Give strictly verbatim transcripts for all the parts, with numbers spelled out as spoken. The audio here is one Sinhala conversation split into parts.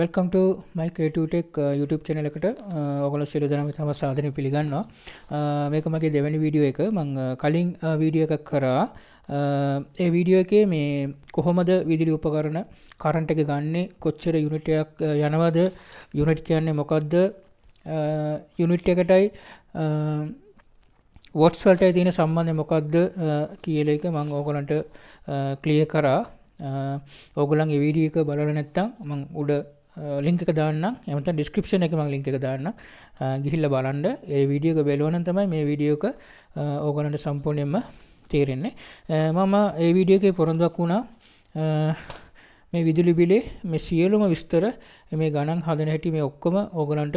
Welcome to my creative tech YouTube channel ओगोल्लो शेरोदना में हम साधने पिलिगन्नवा मेक मगे देवेनी वीडियो එක මම කලින් वीडियो එකක් කරා ඒ වීඩියෝ එකේ මේ කොහොමද විදුලි උපකරණ කරන්ට් එක ගන්නෙ කොච්චර යුනිට් එකක් යනවද යුනිට් කියන්නේ මොකද්ද යුනිට් එකටයි වොට්ස් වලටයි තියෙන සම්බන්ධය මොකද්ද කියලා එක මම ඕගොල්ලන්ට ක්ලියර් කරා ඕගොල්ලන් මේ වීඩියෝ එක බලලා නැත්නම් මම උඩ ලින්ක් එක දාන්නම් එහෙම නැත්නම් ඩිස්ක්‍රිප්ෂන් එකේ මම ලින්ක් එක දාන්නම් ගිහිල්ලා බලන්න මේ වීඩියෝ එක බලුවා නම් තමයි මේ වීඩියෝ එක ඕගොල්ලන්ට සම්පූර්ණයෙන්ම තේරෙන්නේ මම මේ වීඩියෝ එකේ පොරොන්දුක් වුණා මේ විදුලි බිලේ මේ සියලුම විස්තර මේ ගණන් හදන හැටි මේ ඔක්කොම ඕගොල්ලන්ට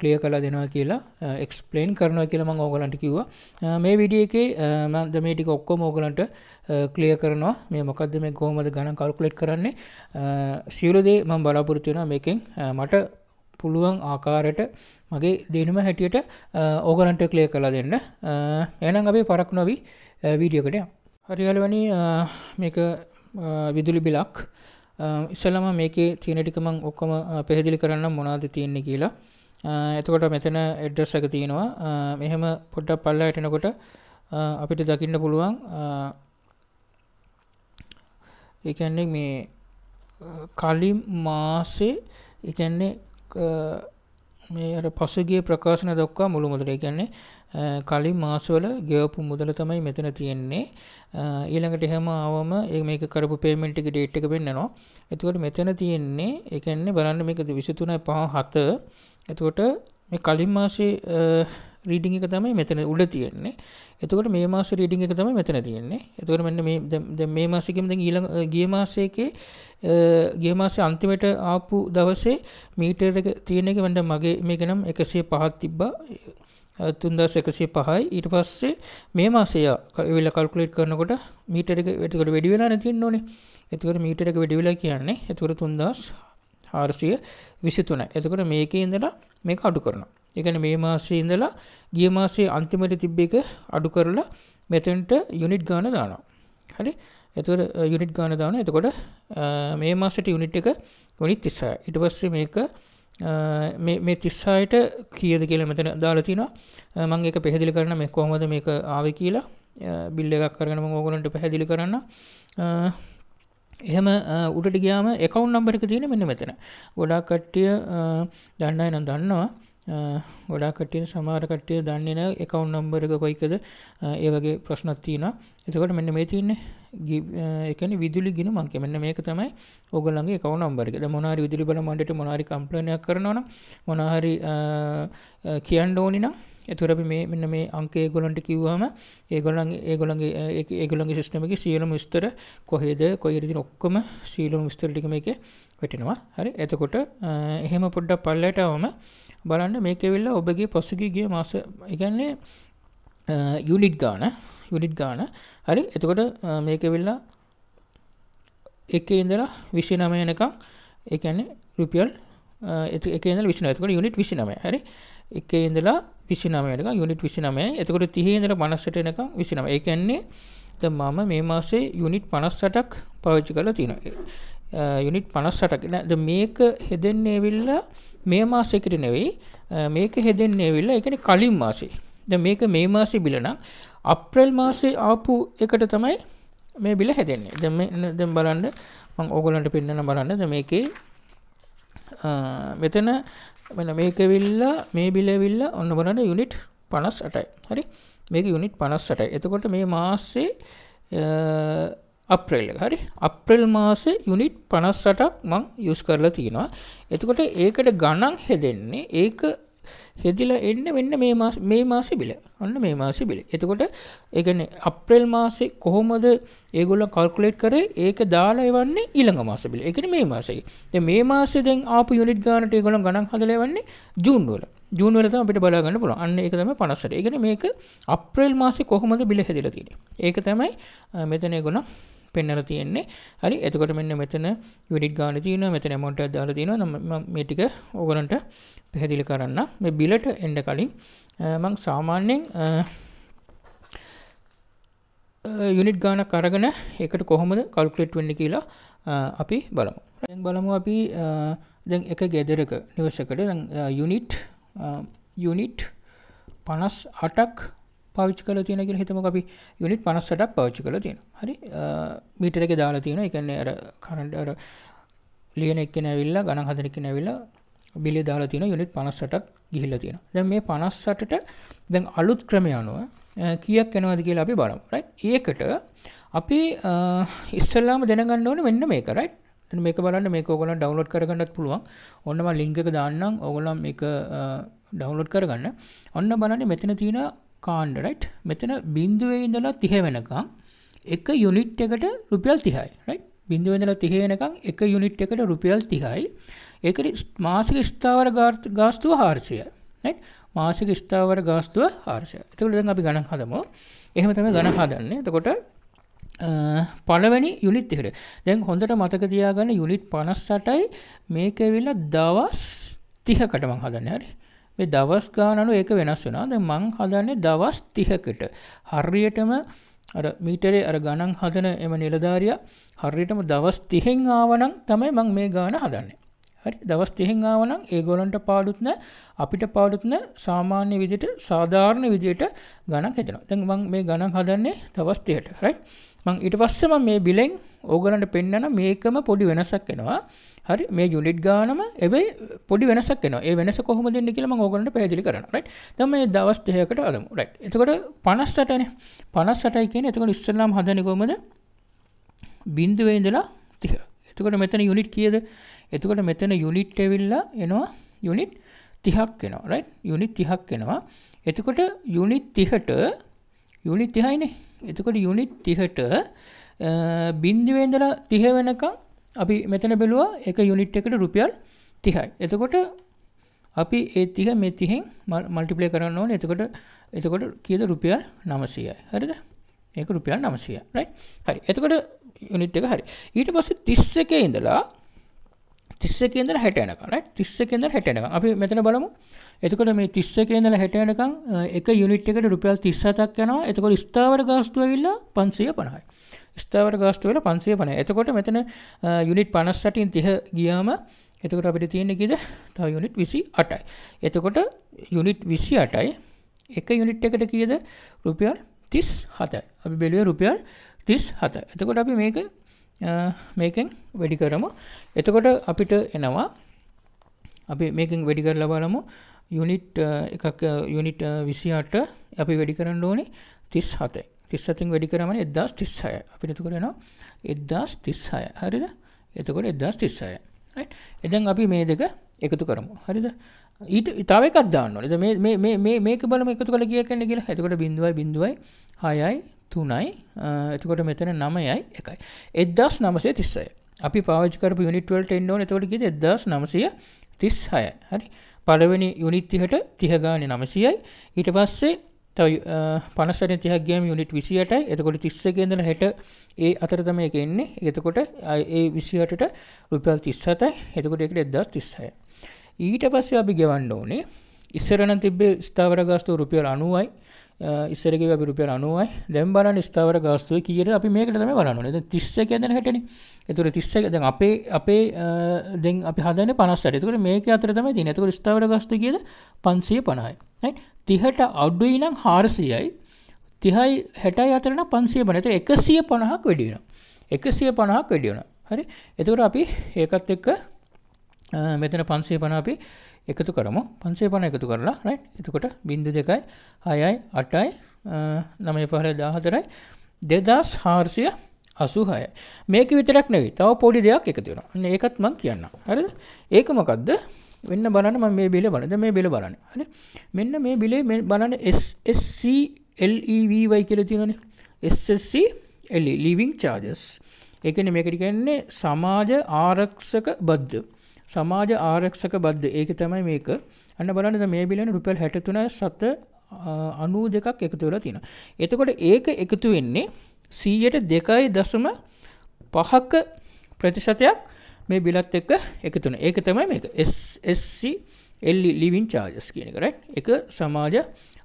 ක්ලියර් කරලා දෙනවා කියලා එක්ස්ප්ලেইন කරනවා කියලා මම ඕගොල්ලන්ට කිව්වා මේ වීඩියෝ එකේ මම මේ ටික ඔක්කොම ඕගොල්ලන්ට ක්ලියර් කරනවා මේ මොකද්ද මේ කොහොමද ගණන් කැල්කියුලේට් කරන්නේ සියලු දේ මම බලාපොරොත්තු වෙනවා මේකෙන් මට පුළුවන් ආකාරයට මගේ දිනුම හැටියට ඕගොල්ලන්ට ක්ලියර් කරලා දෙන්න එහෙනම් අපි පරක් නොවි වීඩියෝ එකට යමු හරි යාළුවනි මේක විදුලි බිලක් ඉස්සෙල්ලාම මේකේ තියෙන ටික මම ඔක්කොම පැහැදිලි කරන්නම් මොනවද තියෙන්නේ කියලා එතකොට මෙතන ඇඩ්‍රස් එක තියෙනවා මෙහෙම පොඩ්ඩක් පල්ලයට එනකොට අපිට දකින්න පුළුවන් ඒ කියන්නේ මේ කලින් මාසේ ඒ කියන්නේ මේ අර පසුගිය ප්‍රකාශන දක්වා මුළු මුදල ඒ කියන්නේ කලින් මාසවල ගෙවපු මුදල තමයි මෙතන තියෙන්නේ ඊළඟට එහෙම ආවම මේක කරපු පේමන්ට් එකේ ඩේට් එක වෙන්නනවා එතකොට මෙතන තියෙන්නේ ඒ කියන්නේ බලන්න මේක විසි තුනයි පහ හත එතකොට මේ කලින් මාසේ රීඩින් එක තමයි මෙතන උඩ තියෙන්නේ එතකොට මේ මාසේ රීඩින් එක තමයි මෙතන තියෙන්නේ එතකොට මෙන්න මේ දැන් මේ මාසෙකම දැන් ඊළඟ ගිය මාසයේකේ ගිය මාසේ අන්තිමට ආපු දවසේ මීටර් එක තියෙන එක මම මගේ මේක නම් එකසිය පහක් තිබ්බා තුන් දහස් එකසිය පහයි ඊට පස්සේ මේ මාසය වෙල කැල්කියුලේට් කරනකොට මීටර් එක එතකොට වැඩි වෙලා නැති වෙන්න ඕනේ එතකොට මීටර් එක වැඩි වෙලා කියන්නේ එතකොට තුන් දහස් හාරසිය විසි තුනයි එතකොට මේකේ ඉඳලා මේක අඩු කරනවා ඒ කියන්නේ මේ මාසේ ඉඳලා ගිය මාසේ අන්තිමට තිබ්බ එක අඩු කරලා මෙතෙන්ට යුනිට් ගාන දානවා. හරි? එතකොට යුනිට් ගාන දානවා. එතකොට මේ මාසෙට යුනිට් එක යුනිට් තිස්හයයි. ඊට පස්සේ මේක මේ මේ තිස්හයට කීයද කියලා මෙතන දාලා තිනවා. මම ඒක පැහැදිලි කරන්න මේ කොහොමද මේක ආවේ කියලා බිල් එකක් අරගෙන මම ඕගොල්ලන්ට පැහැදිලි කරන්න. එහෙම උඩට ගියාම account number එක තියෙන්නේ මෙන්න මෙතන. ගොඩාක් කට්ටිය දන්නයි නම් දන්නවා. ගොඩා කට්ටිය සමහර කට්ටිය දන්නේ නැහැ account number එක කොයිකද ඒ වගේ ප්‍රශ්නක් තියෙනවා. එතකොට මෙන්න මේ තියෙන්නේ ඒ කියන්නේ විදුලි ගිණුම අංකය. මෙන්න මේක තමයි ඕගොල්ලන්ගේ account number එක. දැන් මොන හරි විදුලි බල මණ්ඩලයට මොන හරි complaint එකක් කරනවා නම් මොන හරි කියන්න ඕනි නම් එතකොට අපි මේ මෙන්න මේ අංකය ඒගොල්ලන්ට කිව්වම ඒගොල්ලන්ගේ ඒගොල්ලන්ගේ ඒගොල්ලන්ගේ system එකේ සියලුම විස්තර කොහෙද කොයිද තියෙන ඔක්කොම සියලුම විස්තර ටික මේකේ වැටෙනවා. හරි. එතකොට එහෙම පොඩ්ඩක් පල්ලයට આવම බලන්න මේකේ වෙල ඔබගේ පසුගිය ගිය මාස ඒ කියන්නේ යුනිට් ගාන යුනිට් ගාන හරි එතකොට මේකේ වෙල එකේ ඉඳලා විසි නවය වෙනකම් ඒ කියන්නේ රුපියල් එකේ ඉඳලා විසි නවය එතකොට යුනිට් විසි නවය හරි එකේ ඉඳලා විසි නවය වෙනකම් යුනිට් විසි නවය එතකොට තිහේ ඉඳලා පනස් අට වෙනකම් විසි නවය ඒ කියන්නේ දැන් මම මේ මාසේ යුනිට් පනස් අටක් පාවිච්චි කරලා තියෙනවා යුනිට් පනස් අටක් දැන් මේක හෙදෙන්නේ වෙල මේ මාසෙකට නෙවෙයි මේක හෙදෙන්නේ වෙලා ඒ කියන්නේ කලින් මාසේ. දැන් මේක මේ මාසේ බිල නම් අප්‍රේල් මාසේ ආපු එකට තමයි මේ බිල හෙදෙන්නේ. දැන් මේ දැන් බලන්න මම ඕගොල්ලන්ට පෙන්නන බලන්න. දැන් මේකේ මෙතන මෙන්න මේක විල්ලා මේ බිල විල්ලා ඔන්න බලන්න යුනිට් පනස් අටයි. හරි? මේක යුනිට් පනස් අටයි. එතකොට මේ මාසේ අප්‍රේල් එක හරි අප්‍රේල් මාසේ යුනිට් පනස් අටක් මම යූස් කරලා තිනවා. එතකොට ඒකට ගණන් හෙදෙන්නේ ඒක හෙදිලා එන්නේ මෙන්න මේ මාස මේ මාසේ බිල. ඔන්න මේ මාසේ බිල. එතකොට ඒ කියන්නේ අප්‍රේල් මාසේ කොහොමද ඒගොල්ලෝ කැල්කියුලේට් කරේ? ඒක දාලා එවන්නේ ඊළඟ මාසේ බිල. ඒ කියන්නේ මේ මාසේ. දැන් මේ මාසේ දැන් ආපු යුනිට් ගානට ඒගොල්ලෝ ගණන් හදලා එවන්නේ ජූන් වල. ජූන් වල තමයි අපිට බලා ගන්න පුළුවන්. අන්න ඒක තමයි පනස් අට. ඒ කියන්නේ මේක අප්‍රේල් මාසේ කොහොමද බිල හෙදලා තියෙන්නේ. ඒක තමයි මෙතන ඒගොල්ලෝ පෙන්නලා තියෙන්නේ. හරි. එතකොට මෙන්න මෙතන යුනිට් ගාන තියෙනවා. මෙතන amount එකක් දාලා තියෙනවා. මම මේ ටික ඕගොල්ලන්ට පැහැදිලි කරන්න. මේ බිලට එන්න කලින් මම සාමාන්‍යයෙන් යුනිට් ගානක් අරගෙන ඒකට කොහොමද කැල්කියුලේට් වෙන්නේ කියලා අපි බලමු. දැන් බලමු අපි දැන් එක ගෙදරක නිවසකට දැන් යුනිට් යුනිට් පනස් අටක් පාවිච්චි කරලා තියෙනවා කියලා හිතමුකෝ අපි යුනිට් පනස් අටක් පාවිච්චි කරලා තියෙනවා. හරි මීටර එකේ දාලා තියෙනවා. ඒ කියන්නේ අර කරන්ට් අර ලියන එකේ නැවිලා ගණන් හදන එකේ නැවිලා බිලේ දාලා තියෙනවා යුනිට් පනස් අටක් ගිහිල්ලා තියෙනවා. දැන් මේ පනස් අටට දැන් අලුත් ක්‍රමය අනුව කීයක් එනවද කියලා අපි බලමු. රයිට්. ඒකට අපි ඉස්සෙල්ලාම දැනගන්න ඕනේ මෙන්න මේක. රයිට්. දැන් මේක බලන්න මේක ඕගොල්ලන් ඩවුන්ලෝඩ් කරගන්නත් පුළුවන්. ඔන්න මම ලින්ක් එක දාන්නම්. ඕගොල්ලන් මේක ඩවුන්ලෝඩ් කරගන්න. ඔන්න බලන්න මෙතන තියෙන කාණ්ඩ රයිට්. මෙතන බිඳුවේ ඉඳලා තිහ වෙනකම් එක යුනිට් එකට රුපියල් තිහයි. රයිට්. බිඳුවේ ඉඳලා තිහ වෙනකම් එක යුනිට් එකට රුපියල් තිහයි. ඒකට මාසික ස්ථාවර ගාස්තුව හාරසියයි. රයිට්. මාසික ස්ථාවර ගාස්තුව හාරසියයි. එතකොට දැන් අපි ගණන් හදමු. එහෙම තමයි ගණන් හදන්නේ. එතකොට පළවෙනි යුනිට් එකට. දැන් හොඳට මතක තියාගන්න යුනිට් පනස් අටයි මේක ඇවිල්ලා දවස් තිහකට මම හදන්නේ. හරි. මේ දවස් ගාන අනුව ඒක වෙනස් වෙනවා. දැන් මං හදන්නේ දවස් තිහකට. හරියටම අර මීටරේ අර ගණන් හදන එම නිලධාරියා හරියටම දවස් තිහෙන් ආවනම් තමයි මං මේ ගාන හදන්නේ. හරි. දවස් තිහෙන් ආවනම් ඒගොල්ලන්ට පාඩුත් නැ අපිට පාඩුත් නැ සාමාන්‍ය විදිහට සාධාරණ විදිහට ගණන් හදනවා. දැන් මං මේ ගණන් හදන්නේ දවස් තිහට. රයිට්. මං ඊට පස්සේ මම මේ බිලෙන් ඕගොල්ලන්ට පෙන්නන මේකම පොඩි වෙනසක් වෙනවා. හරි මේ යුනිට් ගානම හැබැයි පොඩි වෙනසක් වෙනවා. ඒ වෙනස කොහොමද දෙන්නේ කියලා මම ඕගොල්ලන්ට පැහැදිලි කරනවා. රයිට්. දැන් මේ දවස් තිහකට අරමු. රයිට්. එතකොට පනස් අටනේ. පනස් අටයි කියන්නේ එතකොට ඉස්සෙල්ලාම හදන්නේ කොහමද? බිංදුවේ ඉඳලා තිහ. එතකොට මෙතන යුනිට් කීයද? එතකොට මෙතන යුනිට් ඇවිල්ලා එනවා යුනිට් තිහක් එනවා. රයිට්. යුනිට් තිහක් එනවා. එතකොට යුනිට් තිහට යුනිට් තිහයිනේ. එතකොට යුනිට් තිහට බිංදුවේ ඉඳලා තිහ වෙනකම් අපි මෙතන බැලුවා එක යුනිට් එකට රුපියල් තිහයි. එතකොට අපි ඒ තිහ මේ තිහෙන් මල්ටිප්ලයි කරන්න ඕනේ. එතකොට එතකොට කීයද රුපියල් නවසියයි. හරිද? ඒක රුපියල් නවසියයි. රයිට්. හරි. එතකොට යුනිට් එක හරි. ඊට පස්සේ තිස් එකේ ඉඳලා තිස් එකේ ඉඳලා හැට යනකම් රයිට්. තිස් එකේ ඉඳලා හැට යනකම් අපි මෙතන බලමු. එතකොට මේ තිස් එකේ ඉඳලා හැට යනකම් එක යුනිට් එකට රුපියල් තිස් හතක් යනවා. එතකොට ස්ථාවර ගාස්තුව ඇවිල්ලා පන්සිය පනහයි. ස්ථාවර ගාස්තු වෙලා පන්සිය පනහයි. එතකොට මෙතන යුනිට් පනස් අටින් තිහ ගියාම එතකොට අපිට තියෙන්නේ කීයද? තව යුනිට් විසි අටයි. එතකොට යුනිට් විසි අටයි එක යුනිට් එකට කීයද? රුපියල් තිස් හතයි. අපි බැලුවේ රුපියල් තිස් හතයි. එතකොට අපි මේක මේකෙන් වැඩි කරමු. එතකොට අපිට එනවා අපි මේකෙන් වැඩි කරලා බලමු. යුනිට් එකක් යුනිට් විසි අට අපි වැඩි කරන්න ඕනේ තිස් හතයි. තිස් හතෙන් වැඩි කරාම එක්දහස් තිස් හයයි. අපිට එතකොට එනවා එක්දහස් තිස් හයයි. හරිද? එතකොට එක්දහස් තිස් හයයි. රයිට්. එදන් අපි මේ දෙක එකතු කරමු. හරිද? ඊට තව එකක් දාන්න ඕනේ. දැන් මේ මේ මේ මේක බලමු එකතු කරලා කීයක් එන්නේ කියලා. එතකොට නුයි හයයි තුනයි. එතකොට මෙතන නවයයි එකයි. එක්දහස් නවසිය තිස් හයයි. අපි පාවිච්චි කරපු යුනිට් වලට එන්න ඕනේ. එතකොට කීයද? එක්දහස් නවසිය තිස් හයයි. හරි. පළවෙනි යුනිට් තිහට තිහ ගානේ නවසියයි. ඊට පස්සේ තව පනස් අටෙන් තිහක් ගියාම යුනිට් විසි අටයි. එතකොට තිස් එකේ ඉඳලා හැට ඒ අතර තමයි ඒක එන්නේ. එතකොට ඒ විසි අටට රුපියල් තිස් හතයි. එතකොට ඒකට එක්දහස් තිස් හයයි. ඊට පස්සේ අපි ගෙවන්න ඕනේ ඉස්සර නම් තිබ්බේ ස්ථාවර ගාස්තුව රුපියල් අනූවයි. ඉස්සර ගිහුවා අපි රුපියල් අනූවයි. දැන් බලන්න ස්ථාවර ගාස්තුව කීයද? අපි මේකට තමයි බලන්න ඕනේ. දැන් තිස් එකේ ඉඳලා හැටනේ. එතකොට තිස් එක දැන් අපේ අපේ දැන් අපි හදන්නේ පනස් අටයි. එතකොට මේකේ අතර තමයි තියෙන්නේ. එතකොට ස්ථාවර ගාස්තුව කීයද? පන්සිය පනහයි. රයිට්. තිහට අඩුයි නම් හාරසියයි. තිහයි හැටයි අතර නම් පන්සිය පනහයි. එතකොට එකසිය පනහක් වැඩි වෙනවා. එකසිය පනහක් වැඩි වෙනවා. හරි. එතකොට අපි ඒකත් එක්ක මෙතන පන්සිය පනහ අපි එකතු කරමු. පන්සිය පනහ එකතු කරලා රයිට්. එතකොට බිංදුව දෙකයි හයයි අටයි නවයයි පහයි දහහතරයි දෙදාස් හාරසිය අසූහයයි. මේක විතරක් නෙවෙයි. තව පොඩි දෙයක් එකතු වෙනවා. අන්න ඒකත් මම කියන්නම්. හරිද? ඒක මොකද්ද? මෙන්න බලන්න මම මේ බිල බලන්න. දැන් මේ බිල බලන්න. හරි. මෙන්න මේ බිලේ මේ බලන්න S S C L E V Y කියලා තියෙනවනේ. S S C L E living charges. ඒ කියන්නේ මේකට කියන්නේ සමාජ ආරක්ෂක බද්ද. සමාජ ආරක්ෂක බද්ද. ඒක තමයි මේක. අන්න බලන්න දැන් මේ බිලේනේ රුපියල් හැට තුනයි සත අනූ දෙකක් එකතු වෙලා තියෙනවා. එතකොට ඒක එකතු වෙන්නේ සියයට දෙකයි දශම පහක ප්‍රතිශතයක් මේ බිලත් එක්ක එකතු වෙන. ඒක තමයි මේක. S S C L E living charges කියන එක right? ඒක සමාජ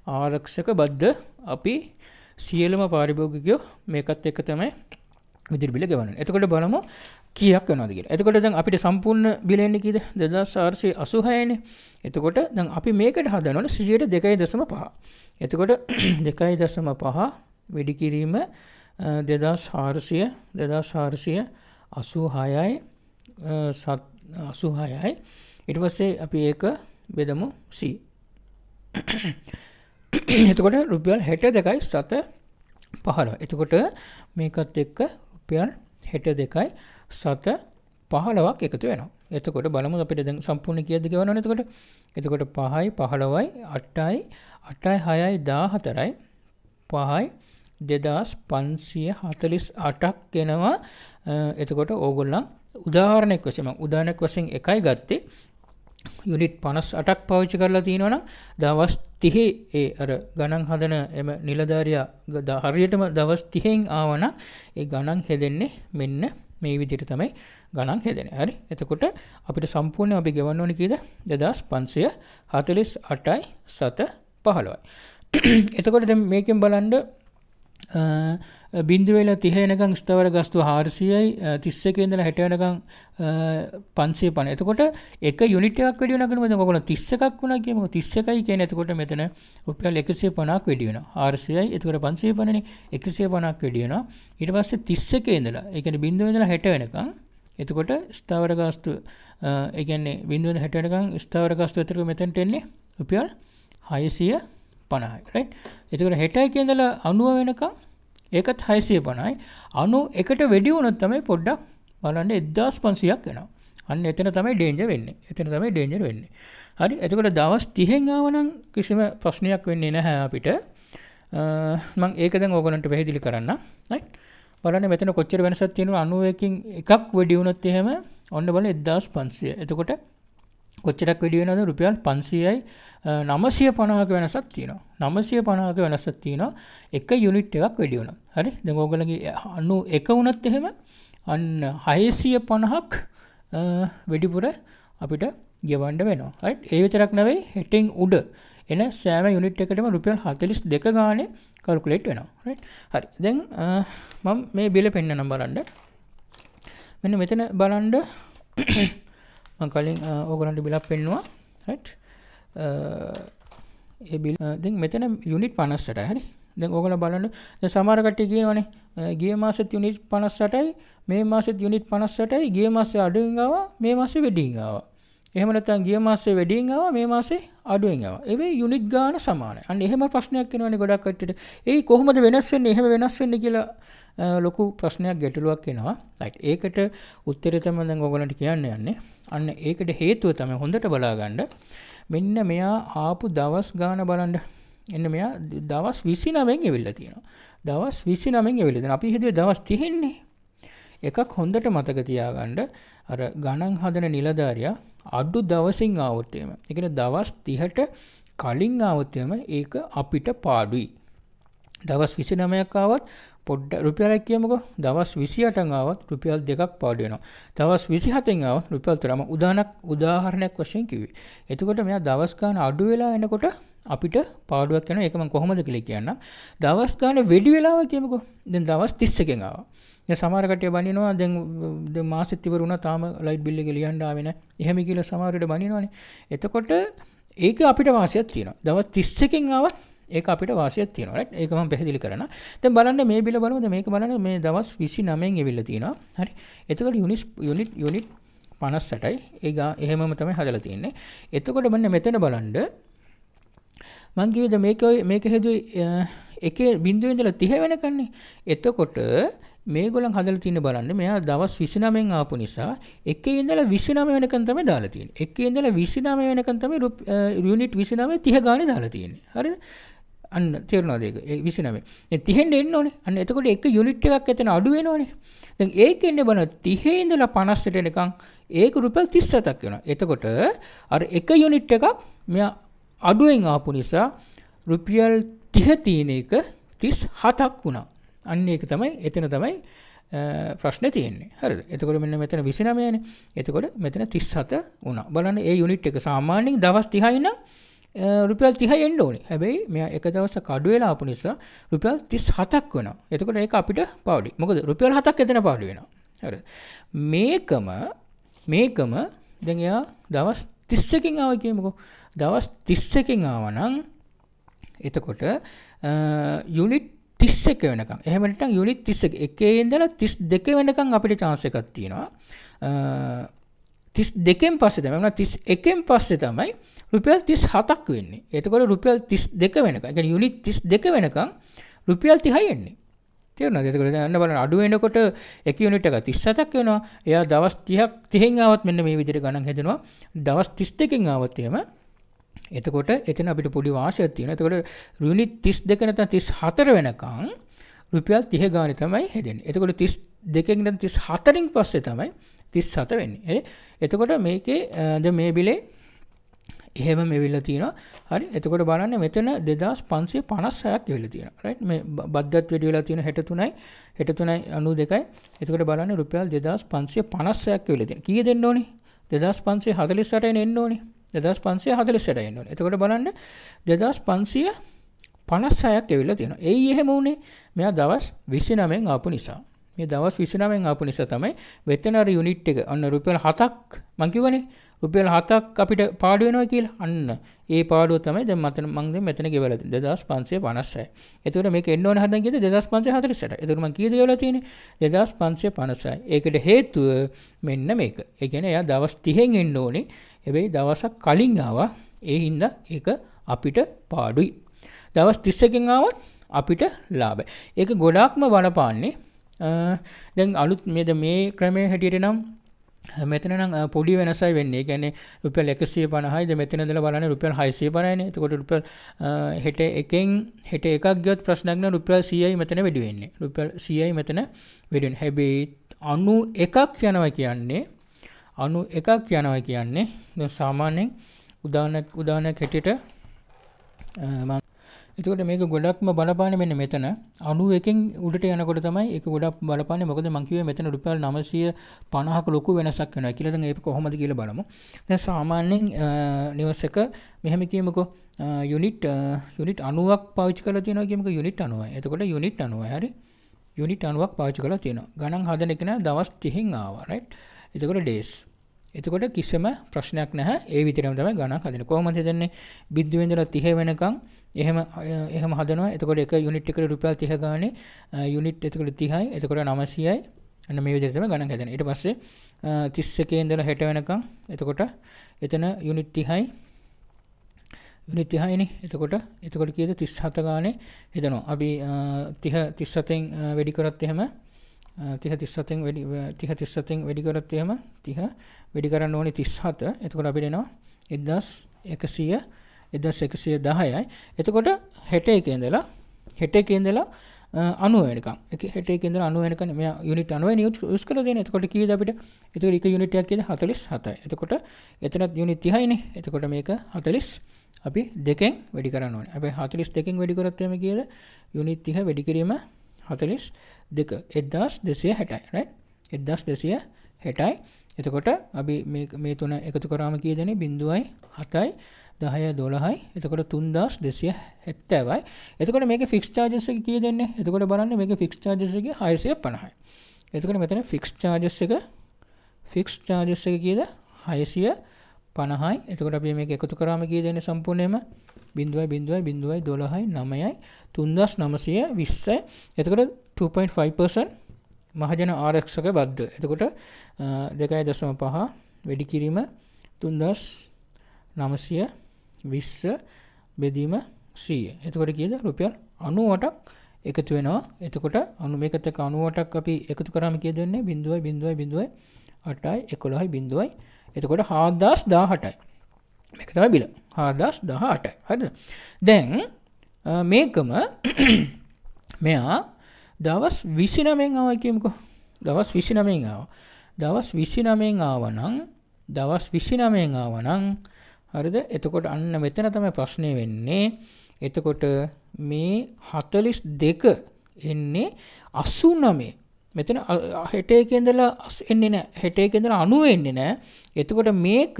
ආරක්ෂක බද්ද අපි සියලුම පාරිභෝගිකයෝ මේකත් එක්ක තමයි විදුලි බිල ගෙවන්නේ. එතකොට බලමු කීයක් වෙනවද කියලා. එතකොට දැන් අපිට සම්පූර්ණ බිල් එන්නේ කීයද? දෙදාස් හාරසිය අසූහයයි නේ. එතකොට දැන් අපි මේකට හදනවනේ සියයට දෙකයි දශම පහ. එතකොට දෙකයි දශම පහ වෙඩි කිරීම දෙදාස් හාරසිය දෙදාස් හාරසිය අසූහයයි අසූහයයි. ඊට පස්සේ අපි ඒක බෙදමු C. එතකොට රුපියල් හැට දෙකයි සත පහළොව. එතකොට මේකත් එක්ක රුපියල් හැට දෙකයි සත පහළොවක් එකතු වෙනවා. එතකොට බලමු අපිට දැන් සම්පූර්ණ කීයද කියවනවනේ එතකොට. එතකොට පහයි පහළොවයි අටයි අටයි හයයි දහතරයි පහයි දෙදාස් පන්සිය හතළිස් අටක් වෙනවා. එතකොට ඕගොල්ලන් උදාහරණයක් වශයෙන් මම උදාහරණයක් වශයෙන් එකයි ගත්තේ. යුනිට් පනස් අටක් පාවිච්චි කරලා තියෙනවා නම් දවස් තිහේ ඒ අර ගණන් හදන එම නිලධාරියා හරියටම දවස් තිහෙන් ආවනම් ඒ ගණන් හෙදෙන්නේ මෙන්න මේ විදිහට තමයි ගණන් හෙදෙන්නේ. හරි. එතකොට අපිට සම්පූර්ණ අපි ගෙවන්න ඕනේ කීයද? දෙදාස් පන්සිය හතළිස් අටයි සත පහළොවයි. එතකොට දැන් මේකෙන් බලන්න බින්දුවල තිහේ වෙනකන් ස්ථවර ගස්තු හාරසියයි තිස් එකේ ඉඳලා හැට වෙනකන් පන්සිය පනහ. එතකොට එක යුනිට් එකක් වැඩි වෙනකන් මොකද ඔයගොල්ලෝ තිස් එකක් වුණා කියමුකෝ. තිස් එකයි කියන්නේ එතකොට මෙතන රුපියල් එකසිය පනහක් වැඩි වෙනවා. හාරසියයි එතකොට පන්සිය පනහ නේ. එකසිය පනහක් වැඩි වෙනවා. ඊට පස්සේ තිස් එකේ ඉඳලා ඒ කියන්නේ බින්දුවේ ඉඳලා හැට වෙනකන් එතකොට ස්ථවර ගස්තු ඒ කියන්නේ බින්දුවේ හැට වෙනකන් ස්ථවර ගස්තු විතර මෙතනට එන්නේ රුපියල් හයසිය පනහයි. right. එතකොට හැටයි ඉඳලා අනූව වෙනකන් ඒකත් හයසිය පනහයි. අනූ එකට වැඩි වුණොත් තමයි පොඩ්ඩක් බලන්න එක්දාස් පන්සියක් වෙනවා. අන්න එතන තමයි ඩේන්ජර් වෙන්නේ. එතන තමයි ඩේන්ජර් වෙන්නේ. හරි. එතකොට දවස් තිහෙන් ආවනම් කිසිම ප්‍රශ්නයක් වෙන්නේ නැහැ අපිට. මම ඒක දැන් ඕගොල්ලන්ට පැහැදිලි කරන්න. right. බලන්න මෙතන කොච්චර වෙනසක් තියෙනවා. අනූ එකකින් එකක් වැඩි වුණොත් එහෙම ඔන්න බලන්න එක්දාස් පන්සිය. එතකොට කොච්චරක් වැඩි වෙනවද? රුපියල් පන්සියයි නවසිය පනහක වෙනසක් තියෙනවා. නවසිය පනහක වෙනසක් තියෙනවා. එක යුනිට් එකක් වැඩි වෙනවා. හරි. දැන් ඕගොල්ලන්ගේ අනූ එක වුණත් එහෙම අන්න හයසිය පනහක් වැඩිපුර අපිට ගෙවන්න වෙනවා. right. ඒ විතරක් නෙවෙයි හෙටින් උඩ එන සෑම යුනිට් එකකටම රුපියල් හතළිස් දෙක ගානේ කැල්කියුලේට් වෙනවා. right. හරි. දැන් මම මේ බිල පෙන්නන්න බලන්න. මෙන්න මෙතන බලන්න මම කලින් ඕගොල්ලන්ට බිලක් පෙන්නුවා. right. ඒ බිල දැන් මෙතන යුනිට් පනස් අටයි. හරි. දැන් ඕගොල්ලෝ බලන්න දැන් සමහර කට්ටිය කියනවනේ ගිය මාසෙත් යුනිට් පනස් අටයි මේ මාසෙත් යුනිට් පනස් අටයි ගිය මාසේ අඩුවෙන් ආවා මේ මාසේ වැඩියෙන් ආවා. එහෙම නැත්නම් ගිය මාසේ වැඩියෙන් ආවා මේ මාසේ අඩුවෙන් ආවා. ඒ වෙයි යුනිට් ගාන සමානයි. අන්න එහෙම ප්‍රශ්නයක් එනවනේ ගොඩක් කට්ටියට. ඒයි කොහොමද වෙනස් වෙන්නේ? එහෙම වෙනස් වෙන්නේ කියලා ලොකු ප්‍රශ්නයක් ගැටලුවක් එනවා. right. ඒකට උත්තරය තමයි දැන් ඔයගොල්ලන්ට කියන්න යන්නේ. අන්න ඒකට හේතුව තමයි හොඳට බලාගන්න. මෙන්න මෙයා ආපු දවස් ගාන බලන්න. එන්න මෙයා දවස් විසිනවෙන් එවිල්ලා තියෙනවා. දවස් විසිනවෙන් එවිල්ලා. දැන් අපි හිතුවේ දවස් තිහෙන් නේ. එකක් හොඳට මතක තියාගන්න. අර ගණන් හදන නිලධාරියා අඩු දවසින් ආවොත් එහෙම. ඒ කියන්නේ දවස් තිහට කලින් ආවොත් එහෙම ඒක අපිට පාඩුයි. දවස් විසිනවයක් ආවත් පොඩ්ඩ රුපියලක් කියමුකෝ. දවස් විසිඅටෙන් ආවත් රුපියල් දෙකක් පාඩු වෙනවා. දවස් විසිහතෙන් ආවත් රුපියල් තුනම උදාහරණක් උදාහරණයක් වශයෙන් කිව්වේ. එතකොට මෙයා දවස් ගාන අඩු වෙලා එනකොට අපිට පාඩුවක් යනවා. ඒක මම කොහොමද කියලා කියන්නම්. දවස් ගාන වැඩි වෙලාව කියමුකෝ. දැන් දවස් තිස් එකෙන් ආවා. දැන් සමහර කට්ටිය බනිනවා දැන් දැන් මාසෙත් ඉවර වුණා තාම ලයිට් බිල් එක ලියන්න ආවේ නැහැ. එහෙම කියලා සමහර විට බනිනවනේ. එතකොට ඒක අපිට වාසියක් තියෙනවා. දවස් තිස් එකෙන් ආවත් ඒක අපිට වාසියක් තියෙනවා. right. ඒක මම පැහැදිලි කරනවා. දැන් බලන්න මේ බිල බලමුද? මේක බලන්න මේ දවස් විසිනවෙන් එවිල්ලා තියෙනවා. හරි. එතකොට යුනිට් යුනිට් යුනිට් පනස් අටයි. ඒ එහෙමම තමයි හදලා තියෙන්නේ. එතකොට මෙන්න මෙතන බලන්න මම කියේද මේක මේක හදුවේ එකේ බිංදුවේ ඉඳලා තිහ වෙනකන්නේ. එතකොට මේගොල්ලන් හදලා තියෙන බලන්න මෙයා දවස් විසිනවෙන් ආපු නිසා එකේ ඉඳලා විසිනව වෙනකන් තමයි දාලා තියෙන්නේ. එකේ ඉඳලා විසිනව වෙනකන් තමයි යුනිට් විසිනව තිහ ගානේ දාලා තියෙන්නේ. හරිද? අන්න තේරුණාද ඒක? ඒ විසිනවෙන්. දැන් තිහෙන් එන්න ඕනේ. අන්න එතකොට එක යුනිට් එකක් එතන අඩු වෙනෝනේ. දැන් ඒකේ ඉන්නේ බලන්න තිහේ ඉඳලා පනස් ට එනකන් ඒක රුපියල් තිස් හතක් වෙනවා. එතකොට අර එක යුනිට් එකක් මෙයා අඩුවෙන් ආපු නිසා රුපියල් තිහ තියෙන එක තිස් හතක් වුණා. අන්න ඒක තමයි එතන තමයි ප්‍රශ්නේ තියෙන්නේ. හරිද? එතකොට මෙන්න මෙතන විසිනවයනේ. එතකොට මෙතන තිස් හත වුණා. බලන්න ඒ යුනිට් එක සාමාන්‍යයෙන් දවස් තිහයි නම් රුපියල් තිහයි එන්න ඕනේ. හැබැයි මෙයා එක දවසක් අඩු වෙලා ආපු නිසා රුපියල් තිස් හතක් වෙනවා. එතකොට ඒක අපිට පාඩුයි. මොකද රුපියල් හතක් එතන පාඩු වෙනවා. මේකම මේකම දැන් එයා දවස් තිස්සකින් ආවා කියමුකෝ. දවස් තිස්සකින් ආවා නම් එතකොට යුනිට් තිස්සක වෙනකම්. එහෙම නැත්නම් යුනිට් තිස්සක එකේ ඉඳලා තිස් දෙක වෙනකම් අපිට chance එකක් තියෙනවා. තිස් දෙකෙන් පස්සේ තමයි නැත්නම් තිස් එකෙන් පස්සේ තමයි රුපියල් තිස් හතක් වෙන්නේ. එතකොට රුපියල් තිස් දෙක වෙනකම්. ඒ කියන්නේ යුනිට් තිස් දෙක වෙනකම් රුපියල් තිහයි එන්නේ. තේරුණාද? එතකොට දැන් බලන්න අඩු වෙනකොට එක යුනිට් එක තිස් හතක් වෙනවා. එයා දවස් තිහක් තිහෙන් ආවත් මෙන්න මේ විදිහට ගණන් හදනවා. දවස් තිස් දෙකෙන් ආවත් එහෙම. එතකොට එතන අපිට පොඩි වාසියක් තියෙනවා. එතකොට යුනිට් තිස් දෙක නැත්නම් තිස් හතර වෙනකම් රුපියල් තිහ ගානේ තමයි හදන්නේ. එතකොට තිස් දෙකෙන් ඉඳන් තිස් හතරෙන් පස්සේ තමයි තිස් හත වෙන්නේ. හරි? එතකොට මේකේ ද මේ බිලේ එහෙම මෙවිලා තියෙනවා. හරි. එතකොට බලන්න මෙතන දෙදාස් පන්සිය පනස් හයක් වෙවිලා තියෙනවා. රයිට්. මේ බද්දත් වැඩි වෙලා තියෙන හැට තුනයි හැට තුනයි අනූ දෙකයි. එතකොට බලන්න රුපියල් දෙදාස් පන්සිය පනස් හයක් වෙවිලා තියෙනවා. කීය දෙන්න ඕනේ? දෙදාස් පන්සිය හතලිස් අටෙන් එන්න ඕනේ. දෙදාස් පන්සිය හතලිස් අටෙන් එන්න ඕනේ. එතකොට බලන්න දෙදාස් පන්සිය පනස් හයක් වෙවිලා තියෙනවා. එයි එහෙම උනේ මෙයා දවස් විසිනවෙන් ආපු නිසා. මේ දවස් විසිනවෙන් ආපු නිසා තමයි වෙතනරි යුනිට් එක අන්න රුපියල් හතක් මං කිව්වනේ. රුපියල් හතක් අපිට පාඩු වෙනවා කියලා. අන්න ඒ පාඩුව තමයි දැන් මතන මම දැන් මෙතන ගෙවලා තියෙන්නේ දෙදාස් පන්සිය පනස් හයයි. එතකොට මේක එන්න ඕන හදන කීයද දෙදාස් පන්සිය හතලිස් අටයි. එතකොට මම කීයද ගෙවලා තියෙන්නේ දෙදාස් පන්සිය පනස් හයයි. ඒකට හේතුව මෙන්න මේක. ඒ කියන්නේ එයා දවස් තිහෙන් එන්න ඕනේ. හැබැයි දවසක් කලින් ආවා. ඒ හින්දා ඒක අපිට පාඩුයි. දවස් තිස් එකෙන් ආවොත් අපිට ලාභයි. ඒක ගොඩාක්ම බලපාන්නේ දැන් අලුත් මේ මේ ක්‍රමයේ හැටියට නම් මෙතන නම් පොඩි වෙනසයි වෙන්නේ. ඒ කියන්නේ රුපියල් එකසිය පනහයි ද මෙතන ඉඳලා බලන්න රුපියල් හයසිය පනහයි නේ. එතකොට රුපියල් හැට එකෙන් හැට එකක් ගියොත් ප්‍රශ්නයක් නෑ. රුපියල් සීයයි මෙතන වැඩි වෙන්නේ. රුපියල් සීයයි මෙතන වැඩි වෙන. හැබැයි අනූ එකක් යනවා කියන්නේ අනූ එකක් යනවා කියන්නේ දැන් සාමාන්‍යයෙන් උදාහරණයක් උදාහරණයක් හැටියට මම එතකොට මේක ගොඩක්ම බලපාන්නේ මෙන්න මෙතන අනූ එකෙන් උඩට යනකොට තමයි ඒක ගොඩක් බලපාන්නේ. මොකද මම කිව්වේ මෙතන රුපියල් නවසිය පනහක ලොකු වෙනසක් වෙනවා කියලා. දැන් ඒක කොහොමද කියලා බලමු. දැන් සාමාන්‍යයෙන් නිවස් එක මෙහෙම කියමුකෝ යුනිට් යුනිට් අනූ එකක් පාවිච්චි කරලා තියෙනවා කියමුකෝ යුනිට් අනූ එකයි. එතකොට යුනිට් අනූ එකයි හරි යුනිට් අනූ එකක් පාවිච්චි කරලා තියෙනවා. ගණන් හදන එක නා දවස් තිහෙන් ආවා රයිට්. එතකොට ඩේස්. එතකොට කිසිම ප්‍රශ්නයක් නැහැ. ඒ විතරම තමයි ගණන් හදන්නේ. කොහොමද හදන්නේ? බිංදුවෙන් ඉඳලා තිහ වෙනකන් එහෙම එහෙම හදනවා. එතකොට එක යුනිට් එකට රුපියල් තිහ ගානේ යුනිට් එතකොට තිහයි එතකොට නවසියයි අන්න මේ විදිහට තමයි ගණන් හදන්නේ. ඊට පස්සේ තිස් එකේ ඉඳලා හැට වෙනකම් එතකොට එතන යුනිට් තිහයි යුනිට් තිහයි නේ. එතකොට එතකොට කීයද තිස් හත ගානේ හදනවා. අපි තිහ තිස් හතෙන් වැඩි කරත් එහෙම තිහ තිස් හතෙන් වැඩි තිහ තිස් හතෙන් වැඩි කරත් එහෙම තිහ වැඩි කරන්න ඕනේ තිස් හත. එතකොට අපිට එනවා එක්දාස් එකසිය එක්දාස් එකසිය දහයයි. එතකොට හැට එකේ ඉඳලා හැට එකේ ඉඳලා අනූ වෙනකම් හැට එකේ ඉඳලා අනූ වෙනකම් මෙයා යුනිට් අනූ වෙනි යූස් කරලා දෙන. එතකොට කීයද අපිට? එතකොට එක යුනිට් එකක් කීයද හතලිස් හතයි. එතකොට එතනත් යුනිට් තිහයි නේ. එතකොට මේක හතලිස් අපි දෙකෙන් වැඩි කරන්න ඕනේ. අපි හතලිස් දෙකෙන් වැඩි කරොත් එමේ කියලා යුනිට් තිහ වැඩි කිරීම හතලිස් දෙක එක්දාස් දෙසිය හැටයි රයිට්. එක්දාස් දෙසිය හැටයි. එතකොට අපි මේ මේ තුන එකතු කරාම කීයද නේ? බිංදුවයි හතයි දහයයි දොළහයි. එතකොට තුන්දාස් දෙසිය හැත්තෑවයි. එතකොට මේකේ ෆික්ස් charges එක කීයද එන්නේ? එතකොට බලන්න මේකේ ෆික්ස් charges එක හයසිය පනහයි. එතකොට මෙතන ෆික්ස් charges එක ෆික්ස් charges එක කීයද? හයසිය පනහයි. එතකොට අපි මේක එකතු කරාම කීයද එන්නේ සම්පූර්ණයෙන්ම? බිංදුවයි බිංදුවයි බිංදුවයි දොළහයි නවයයි තුන්දාස් නවසිය විස්සයි. එතකොට two point five percent මහජන ආරක්ෂක බද්ද. එතකොට දෙකයි දශම පහ වැඩි කිරීම තුන්දාස් නවසිය විස්ස බෙදීම සීය. එතකොට කීයද? රුපියල් අනූ අටක් එකතු වෙනවා. එතකොට අනු මේකත් එක්ක අනූ අටක් අපි එකතු කරාම කීයද වෙන්නේ? බිංදුවයි බිංදුවයි බිංදුවයි අටයි එකොළහයි බිංදුවයි. එතකොට හාරදාස් දහඅටයි. මේක තමයි බිල. හාරදාස් දහඅටයි. හරිද? දැන් මේකම මෙයා දවස් විසිනවෙන් ආවා කියමුකෝ. දවස් විසිනවෙන් ආවා. දවස් විසිනවෙන් ආවා නම් දවස් විසිනවෙන් ආවා නම් හරිද? එතකොට අන්න මෙතන තමයි ප්‍රශ්නේ වෙන්නේ. එතකොට මේ හතලිස් දෙක එන්නේ අසූ නවය. මෙතන හැට එකේ ඉඳලා එන්නේ නැහැ. හැට එකේ ඉඳලා අනූ එන්නේ නැහැ. එතකොට මේක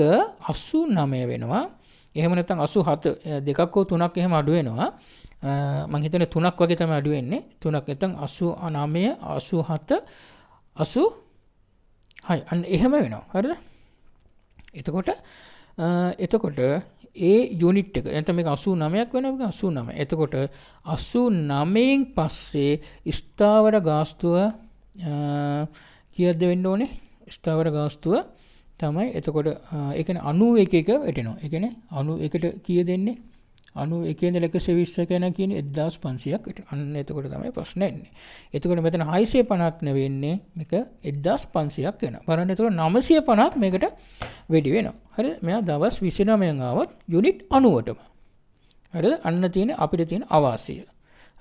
අසූ නවය වෙනවා. එහෙම නැත්නම් අසූ හත දෙකක් හෝ තුනක් එහෙම අඩු වෙනවා. මම හිතන්නේ තුනක් වගේ තමයි අඩු වෙන්නේ. තුනක් නැත්නම් අසූ නවය අසූ හත අසූ හරි අන්න එහෙම වෙනවා හරිද එතකොට එතකොට ඒ යුනිට් එක නැත්නම් මේක අසූ නවයක් වෙනවා අසූ නවය එතකොට අසූ නවයෙන් පස්සේ ස්ථාවර ගාස්තුව කීයක්ද වෙන්න ඕනේ ස්ථාවර ගාස්තුව තමයි එතකොට ඒ කියන්නේ අනූ එකක වැටෙනවා ඒ කියන්නේ අනූ එකට කීය දෙන්නේ අනූ එකේ ඉඳලා එකසීය විස්ස කියන කියන්නේ එක්දහස් පන්සීයක් වට. අන්න එතකොට තමයි ප්‍රශ්නේ එන්නේ. එතකොට මෙතන හයසිය පනහක් නෙවෙයි ඉන්නේ මේක එක්දහස් පන්සීයක් වෙනවා. බලන්න එතකොට නවසිය පනහක් මේකට වැඩි වෙනවා. හරිද? මෙයා දවස් විසිනවයෙන් ආවත් යුනිට් අනූවටම. හරිද? අන්න තියෙන අපිට තියෙන අවාසිය.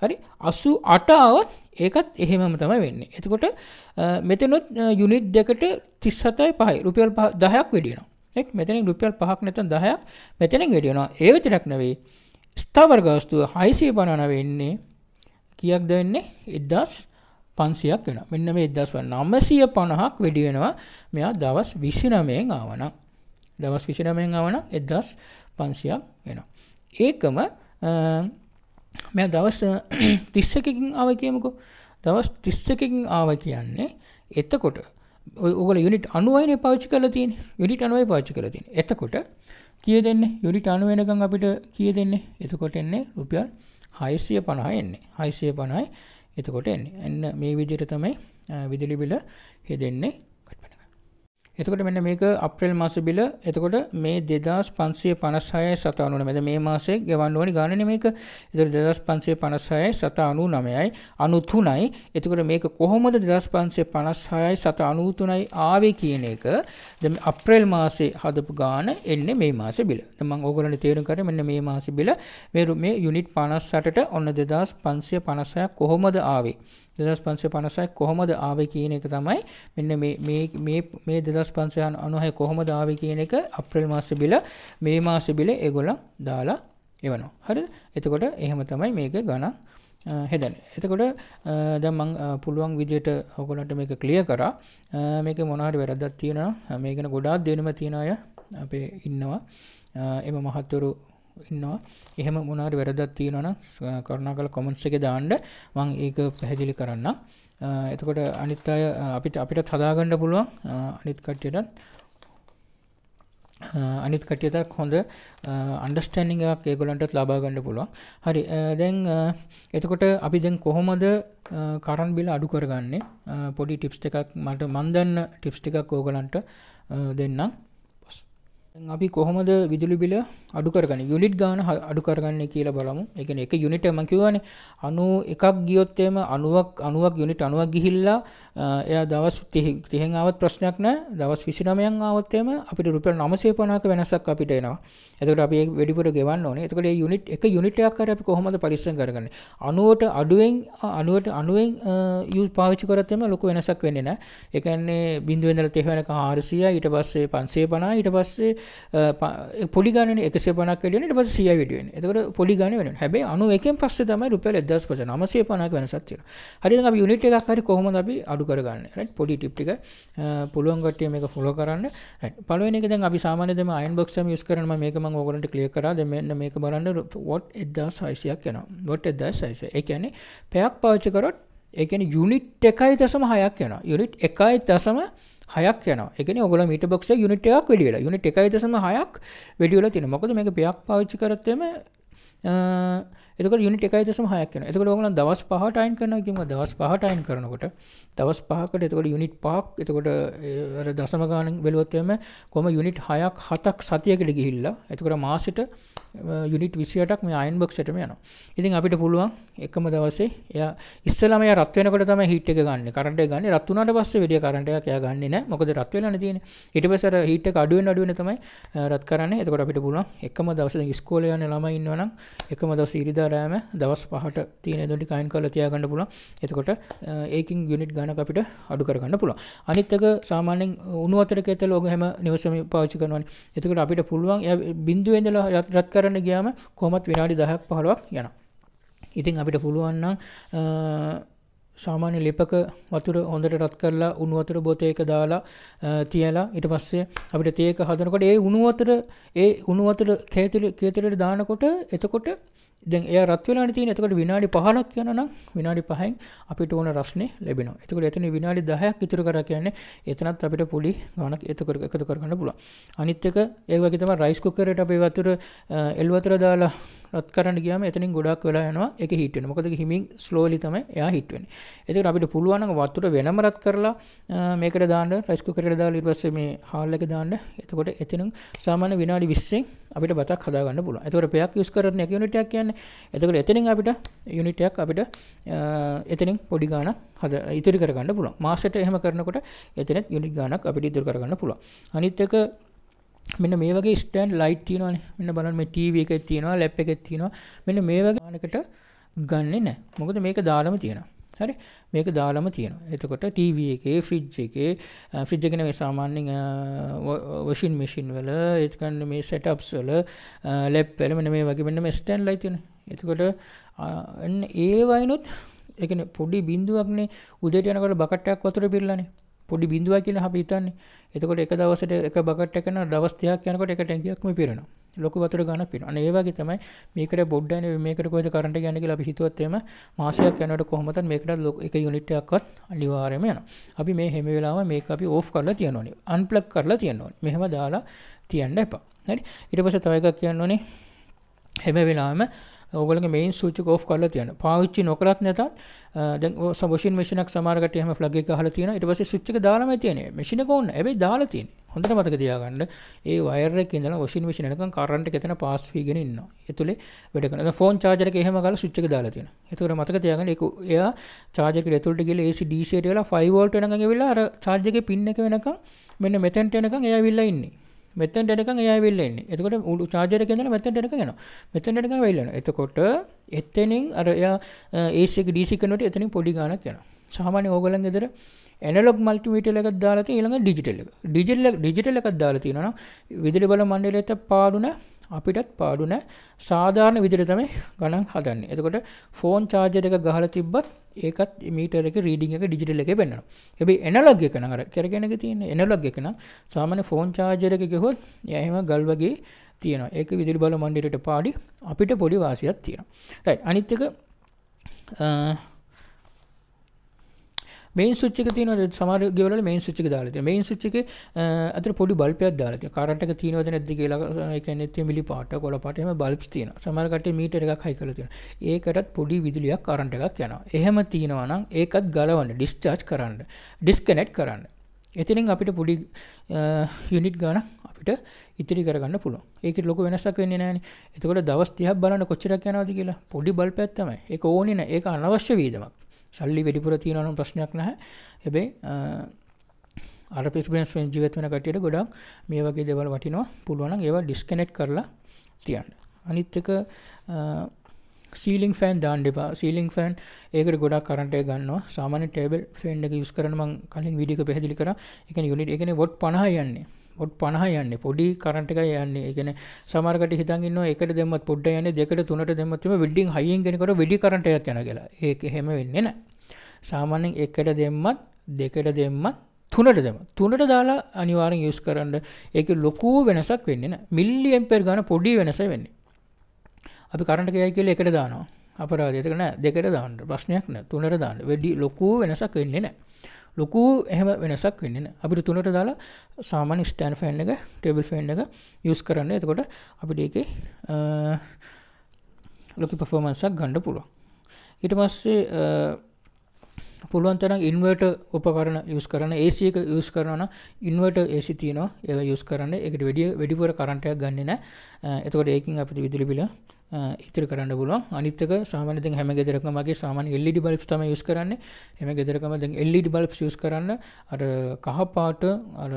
හරි? අසූ අට ආවත් ඒකත් එහෙමම තමයි වෙන්නේ. එතකොට මෙතනොත් යුනිට් දෙකට තිස් හතයි පහයි රුපියල් දහයක් වැඩි වෙනවා. එක් මෙතනින් රුපියල් පහක් නැත්නම් දහයක් මෙතනින් වැඩි වෙනවා. ඒ විතරක් නෙවෙයි ස්ථාවර ගාස්තුව හයසිය පනහක් වෙන්නේ කීයක්ද වෙන්නේ එක්දහස් පන්සීයක් වෙනවා. මෙන්න මේ එක්දහස් නවසිය පනහක් වැඩි වෙනවා. මෙයා දවස් විසිනවයෙන් ආවනම් දවස් විසිනවයෙන් ආවනම් එක්දහස් පන්සීයක් වෙනවා. ඒකම මෙයා දවස් තිස් එකකින් ආව කියමුකෝ. දවස් තිස් එකකින් ආව කියන්නේ එතකොට ඔයගොල්ල යුනිට් අනූවයිනේ පාවිච්චි කරලා තියෙන්නේ. යුනිට් අනූවයි පාවිච්චි කරලා තියෙන්නේ. එතකොට කීය දෙන්නේ? යුනිට් අනූව වෙනකන් අපිට කීය දෙන්නේ? එතකොට එන්නේ රුපියල් හයසිය පනහ එන්නේ. හයසිය පනහයි එතකොට එන්නේ. එන්න මේ විදිහට තමයි විදුලි බිල හෙදෙන්නේ. එතකොට මෙන්න මේක අප්‍රේල් මාස බිල. එතකොට මේ දෙදාස් පන්සීය පනහයි සතා නවය. මම මේ මාසයේ ගෙවන්න ඕනි ගාණනේ මේක. එතකොට දෙදාස් පන්සීය පනහයි සතා නවයයි අනූ තුනයි. එතකොට මේක කොහොමද දෙදාස් පන්සීය පනහයි සතා අනූ තුනයි ආවේ කියන එක දැන් අප්‍රේල් මාසයේ හදපු ගාණ එන්නේ මේ මාසයේ බිල. දැන් මම ඕගොල්ලන්ට තේරුම් කරේ මෙන්න මේ මාසයේ බිල මේ මේ යුනිට් පනස් අටට ඔන්න දෙදාස් පන්සීය පනහක් කොහොමද ආවේ? දෙදාස් පන්සීය පනහයි කොහොමද ආවේ කියන එක තමයි මෙන්න මේ මේ මේ මේ දෙදාස් පන්සීය පනහයි කොහොමද ආවේ කියන එක අප්‍රේල් මාසෙ බිල මේ මාසෙ බිල ඒගොල්ලෝ දාලා එවනවා. හරිද? එතකොට එහෙම තමයි මේක ගණන් හදන්නේ. එතකොට දැන් මම පුළුවන් විදියට ඔයගොල්ලන්ට මේක ක්ලියර් කරා. මේකේ මොන හරි වැරද්දක් තියෙනවා නම් මේ ගැන ගොඩාක් දෙනුම තියන අය අපේ ඉන්නවා. එම මහත්වරු ඉන්නවා. එහෙම මොන හරි වැරද්දක් තියෙනවා නම් කරුණාකරලා කමෙන්ට්ස් එකේ දාන්න මම ඒක පැහැදිලි කරන්නම්. එතකොට අනිත් අය අපිට අපිටත් හදාගන්න පුළුවන් අනිත් කට්ටියටත් අනිත් කට්ටියටත් හොඳ අන්ඩර්ස්ටෑන්ඩින් එකක් ඒගොල්ලන්ටත් ලබා ගන්න පුළුවන්. හරි දැන් එතකොට අපි දැන් කොහොමද කරන්ට් බිල අඩු කරගන්නේ? පොඩි ටිප්ස් එකක් මට මන් දන්න ටිප්ස් ටිකක් ඕගලන්ට දෙන්නම්. අපි කොහොමද විදුලි බිල අඩු කරගන්නේ යුනිට් ගාන අඩු කරගන්නේ කියලා බලමු. ඒ කියන්නේ එක යුනිට් එක මම කියවනේ අනූ එකක් ගියොත් එම අනූවක් අනූවක් යුනිට් අනූවක් ගිහිල්ලා එයා දවස් තිහෙන් ආවත් ප්‍රශ්නයක් නැහැ. දවස් විසිනවයෙන් ආවත් එම අපිට රුපියල් නවසිය පනහක වෙනසක් අපිට එනවා. එතකොට අපි ඒක වැඩිපුර ගෙවන්න ඕනේ. එතකොට මේ යුනිට් එක යුනිට් එකක් හරි අපි කොහොමද පරිස්සම් කරගන්නේ? අනූවට අඩුවෙන් අනූවට අනූවෙන් යූස් පාවිච්චි කරත් එම ලොකු වෙනසක් වෙන්නේ නැහැ. ඒ කියන්නේ බිංදුව ඉඳලා තිහ වෙනකන් හාරසියයි ඊට පස්සේ පන්සිය පනහයි ඊට පස්සේ පොලිගානේ එකසිය පනහක් වැඩි වෙන ඊට පස්සේ සීයයි වැඩි වෙන. එතකොට පොලිගානේ වෙනවා. හැබැයි අනූ එකෙන් පස්සේ තමයි රුපියල් එක්දහස් පනහ නවසිය පනහක වෙනසක් තියෙනවා. හරි නම් අපි යුනිට් එකක් හරි කොහොමද අපි අඩු කරගන්නේ? රයිට් පොඩි ටිප් ටික පුළුවන් කට්ටිය මේක ෆලෝ කරන්න. රයිට් පළවෙනි එක දැන් අපි සාමාන්‍ය දෙම අයන් බොක්ස් එකම යූස් කරනවා. මේක මම ඕගොල්ලන්ට ක්ලියර් කරා. දැන් මෙන්න මේක බලන්න වොට් එක්දහස් හයසියක් යනවා. වොට් එක්දහස් හයසිය. ඒ කියන්නේ පැයක් පාවිච්චි කරොත් ඒ කියන්නේ යුනිට් එකයි දශම හයක් යනවා. යුනිට් එකයි දශම හයක් යනවා. ඒ කියන්නේ ඔයගොල්ලෝ මීටර් බොක්ස් එක යුනිට් එකක් වැඩි වෙලා. යුනිට් එකයි දශම හයක් වැඩි වෙලා තියෙනවා. මොකද මේක පයක් පාවිච්චි කරත් එම එතකොට යුනිට් එකයි දශම හයක් යනවා. එතකොට ඔයගොල්ලෝ දවස් පහට අයින් කරනවා කියමුකෝ. දවස් පහට අයින් කරනකොට දවස් පහකට එතකොට යුනිට් පහක් එතකොට අර දශම ගානෙන් බැලුවොත් එම කොහොම යුනිට් හයක් හතක් සතියකට ගිහිල්ලා එතකොට මාසෙට යුනිට් විසි අටක් මේ අයන් බොක්ස් එකටම යනවා. ඉතින් අපිට පුළුවන් එකම දවසේ එයා ඉස්සෙල්ලාම එයා රත් වෙනකොට තමයි හීට් එක ගන්න. කරන්ට් එක ගන්න. රත් වුණාට පස්සේ වැඩි කරන්ට් එකක් එයා ගන්නෙ නැහැ. මොකද රත් වෙලානේ තියෙන්නේ. ඊට පස්සේ අර හීට් එක අඩු වෙන අඩු වෙන තමයි රත් කරන්නේ. එතකොට අපිට පුළුවන් එකම දවසේ දැන් ඉස්කෝලේ යන ළමයි ඉන්නවනම් එකම දවසේ ඉරිදා රෑම දවස් පහට තියෙන දොඩි කයින් කරලා තියාගන්න පුළුවන්. එතකොට ඒකකින් යුනිට් ගණනක් අපිට අඩු කරගන්න පුළුවන්. අනිත් එක සාමාන්‍යයෙන් උණුවතරක ඇතුළ ඔග හැම නිවසම පාවිච්චි කරනවානේ. එතකොට අපිට පුළුවන් එයා බිඳුවේ ඉඳලා රත් කරන්න ගියාම කොහොමත් විනාඩි දහයක් පහළොවක් යනවා. ඉතින් අපිට පුළුවන් නම් සාමාන්‍ය ලෙපක වතුර හොඳට රත් කරලා උණු වතුර බෝතලයක දාලා තියලා ඊට පස්සේ අපිට තේක හදනකොට ඒ උණු වතුර ඒ උණු වතුර කේතුලේ කේතුලේට දානකොට එතකොට දැන් එයා රත් වෙලානේ තියෙන. එතකොට විනාඩි පහලක් කියනනම් විනාඩි පහෙන් අපිට ඕන රස්නේ ලැබෙනවා. එතකොට එතන විනාඩි දහයක් ඉතුරු කරා කියන්නේ එතනත් අපිට පුලි ගානක් එතකොට එකතු කරගන්න පුළුවන්. අනිත් එක ඒ වගේ තමයි රයිස් කුකර් එකට අපි වතුර එළු වතුර දාලා රත් කරන්න ගියාම එතනින් ගොඩක් වෙලා යනවා. ඒක හීට් වෙනවා. මොකද හිමින් ස්ලෝලි තමයි එයා හීට් වෙන්නේ. එතකොට අපිට පුළුවන් නම් වතුර වෙනම රත් කරලා මේකට දාන්න රයිස් කුකර් එකට දාලා ඊට පස්සේ මේ හාල් එකට දාන්න. එතකොට එතනින් සාමාන්‍ය විනාඩි විස්සෙන් අපිට බතක් හදා ගන්න පුළුවන්. එතකොට පයක් යූස් කරන්නේ යුනිට් එකක් කියන්නේ. එතකොට එතනින් අපිට යුනිට් එකක් අපිට එතනින් පොඩි ගාණක් හද ඉතිරි කර ගන්න පුළුවන්. මාසෙට එහෙම කරනකොට එතනෙත් යුනිට් ගාණක් අපිට ඉතිරි කර ගන්න පුළුවන්. අනිත් එක මෙන්න මේ වගේ ස්ටෑන්ඩ් ලයිට් තියෙනවානේ. මෙන්න බලන්න මේ ටීවී එකේ තියෙනවා, ලැප් එකේ තියෙනවා. මෙන්න මේ වගේ ගාණකට ගන්නෙ නැහැ. මොකද මේක දාලම තියෙනවා. හරි? මේක දාලම තියෙනවා. එතකොට ටීවී එකේ, ෆ්‍රිජ් එකේ, ෆ්‍රිජ් එකේ නෙවෙයි සාමාන්‍යයෙන් වොෂින් මැෂින් වල, ඒත් ගන්න මේ සෙටප්ස් වල, ලැප් වල මෙන්න මේ වගේ මෙන්න මේ ස්ටෑන්ඩ් ලයිට් තියෙනවා. එතකොට අන්න ඒ වයින්ොත් ඒ කියන්නේ පොඩි බිඳුවක්නේ උදේට යනකොට බකට් එකක් වතුර බිරලානේ. පොඩි බිඳුවක් කියලා අපි හිතන්නේ. එතකොට එක දවසට එක බකට් එකක් කරන දවස් තිහක් යනකොට එක ටැංකියක්ම පිරෙනවා. ලොකු වතුර ගානක් පිරෙනවා. අනේ ඒ වගේ තමයි මේකට බොඩ්ඩයිනේ මේකට කොහෙද කරන්ට් එක යන්නේ කියලා අපි හිතුවත් එහෙම මාසයක් යනකොට කොහොමද මේකට එක යුනිට් එකක්වත් අනිවාර්යයෙන්ම යනවා. අපි මේ හැම වෙලාවම මේක අපි ඕෆ් කරලා තියන්න ඕනේ. අන්ප්ලග් කරලා තියන්න ඕනේ. මෙහෙම දාලා තියන්න එපා. හරි? ඊට පස්සේ තව එකක් කියන්න ඕනේ. හැම වෙලාවෙම ඔයගොල්ලන්ගේ මේන් ස්විච් එක ඕෆ් කරලා තියන්න. පාවිච්චි නොකරත් නැතත් දැන් වොෂින් මැෂින් එකක් සමහර කට්ටිය හැම ෆ්ලග් එක ගහලා තියෙනවා. ඊට පස්සේ ස්විච් එක දාලාමයි තියෙන්නේ. මැෂින් එක ඕන්න. හැබැයි දාලා තියෙන්නේ. හොඳට මතක තියාගන්න. ඒ වයර් එකේ ඉඳලා වොෂින් මැෂින් එකකන් කරන්ට් එක එතන පාස් වීගෙන ඉන්නවා. ඒ තුලේ වැඩ කරනවා. දැන් ෆෝන් චාර්ජර් එකේ එහෙම ගාලා ස්විච් එක දාලා තියෙනවා. ඒතකොට මතක තියාගන්න ඒක එයා චාර්ජර් එකේ ඇතුළට ගිහලා A C D C එකට වෙලා ෆයිව් වෝල්ට් වෙනකන් ඇවිල්ලා අර චාර්ජ් එකේ පින් එක වෙනකන් මෙන්න මෙතෙන්ට එනකන් එයා ඇවිල්ලා ඉන්නේ. මෙතෙන්ට එනකන් එයා ඇවිල්ලා ඉන්නේ. එතකොට චාර්ජර් එකේ ඉඳලා මෙතෙන්ට එනකන් යනවා. මෙතෙන්ට එනකන් වෙයිලා යනවා. එතකොට එතනින් අර එයා A C එක D C කන්වර්ටර් එතනින් පොඩි ගානක් යනවා. සාමාන්‍ය ඕගලන් ගෙදර ඇනලොග් මල්ටිමීටර් එකක් දාලා තියෙන ඊළඟ ඩිජිටල් එක. ඩිජිටල් එක ඩිජිටල් එකක් දාලා තියෙනවා නම් විදුලි බල මණ්ඩලයට පාඩු නැ අපිටත් පාඩු නැ සාමාන්‍ය විදිහට තමයි ගණන් හදන්නේ. එතකොට ෆෝන් චාර්ජර් එක ගහලා තිබ්බත් ඒකත් මීටර් එකේ රීඩින් එක ඩිජිටල් එකේ වෙන්නනවා. හැබැයි ඇනලොග් එක නම් අර කරගෙනක තියෙන ඇනලොග් එක නම් සාමාන්‍ය ෆෝන් චාර්ජර් එක ගහුවොත් එයා එහෙම ගල් වගේ තියෙනවා. ඒක විදුලි බල මණ්ඩලයට පාඩි අපිට පොඩි වාසියක් තියෙනවා. රයිට්. අනිත් එක මේන් ස්විච් එක තියෙනවා සමහර ගෙවල් වල මේන් ස්විච් එක දාලා තියෙනවා. මේන් ස්විච් එකේ අතට පොඩි බල්බ් එකක් දාලා තියෙනවා. කරන්ට් එක තියෙනවද නැද්ද කියලා ඒ කියන්නේ තෙමිලි පාට, කොළ පාට එහෙම බල්බ්ස් තියෙනවා. සමහර කට්ටිය මීටර් එකක් හයි කරලා තියෙනවා. ඒකටත් පොඩි විදුලියක් කරන්ට් එකක් යනවා. එහෙම තියෙනවා නම් ඒකත් ගලවන්න, ඩිස්චාර්ජ් කරන්න, ඩිස්කනෙක්ට් කරන්න. එතනින් අපිට පොඩි යුනිට් ගානක් අපිට ඉතිරි කරගන්න පුළුවන්. ඒකේ ලොකු වෙනසක් වෙන්නේ නැහැනේ. එතකොට දවස් තිහක් බලන්න කොච්චරක් යනවද කියලා. පොඩි බල්බ් එකක් තමයි. ඒක ඕනේ නැහැ. ඒක අනවශ්‍ය වියදමක්. සල්ලි වැඩිපුර තියෙනවා නම් ප්‍රශ්නයක් නැහැ. හැබැයි අර පිස්බෙන්ස් වෙන ජීවත් වෙන කට්ටියට ගොඩක් මේ වගේ දේවල් වටිනවා. පුළුවන් නම් ඒවා ඩිස්කනෙක්ට් කරලා තියන්න. අනිත් එක සීලින් ෆෑන් දාන්න එපා. සීලින් ෆෑන් ඒකට ගොඩක් කරන්ට් එක ගන්නවා. සාමාන්‍ය ටේබල් ෆෑන් එක යූස් කරන මම කලින් වීඩියෝ එක පැහැදිලි කරා. ඒ කියන්නේ යුනිට් ඒ කියන්නේ වොට් පනහයි යන්නේ. පොඩ් පනහයි යන්නේ. පොඩි කරන්ට් එකයි යන්නේ. ඒ කියන්නේ සමහර කටි හිතන් ඉන්නවා එකට දැම්මත් පොඩ්ඩයි යන්නේ, දෙකට තුනට දැම්මත් තමයි බිල්ඩින් හයියෙන් ගෙනකොට වෙඩි කරන්ට් එකක් යනවා කියලා. ඒක එහෙම වෙන්නේ නැහැ. සාමාන්‍යයෙන් එකට දැම්මත්, දෙකට දැම්මත්, තුනට දැම්මත් තුනට දාලා අනිවාර්යෙන් යූස් කරන්න. ඒකේ ලොකු වෙනසක් වෙන්නේ නැහැ. මිලි ඇම්පියර් ගන්න පොඩි වෙනසක් වෙන්නේ. අපි කරන්ට් එකයි කියලා එකට දානවා. අපරාධය. ඒක නෑ. දෙකට දාන්න ප්‍රශ්නයක් නෑ. තුනට දාන්න. වෙඩි ලොකු වෙනසක් වෙන්නේ නැහැ. ලොකු එහෙම වෙනසක් වෙන්නේ නැහැ. අපිට තුනට දාලා සාමාන්‍ය ස්ටෑන්ඩ් ෆෑන් එක, ටේබල් ෆෑන් එක යූස් කරන්න. එතකොට අපිට ඒකේ ලොකු පර්ෆෝමන්ස් එකක් ගන්න පුළුවන්. ඊට පස්සේ පුළුවන් තරම් ඉන්වර්ටර් උපකරණ යූස් කරන්න. A C එක යූස් කරනවා නම් ඉන්වර්ටර් A C තියෙනවා. ඒක යූස් කරන්න. ඒකට වැඩි වැඩිපුර කරන්ට් එකක් ගන්නෙ නැහැ. එතකොට ඒකෙන් අපිට විදුලි බිල ඉතිරි කරන්න පුළුවන්. අනිත් එක සාමාන්‍ය දැන් හැම ගෙදරකම වගේ සාමාන්‍ය L E D bulbs තමයි use කරන්නේ. හැම ගෙදරකම දැන් L E D bulbs use කරන්න. අර කහ පාට අර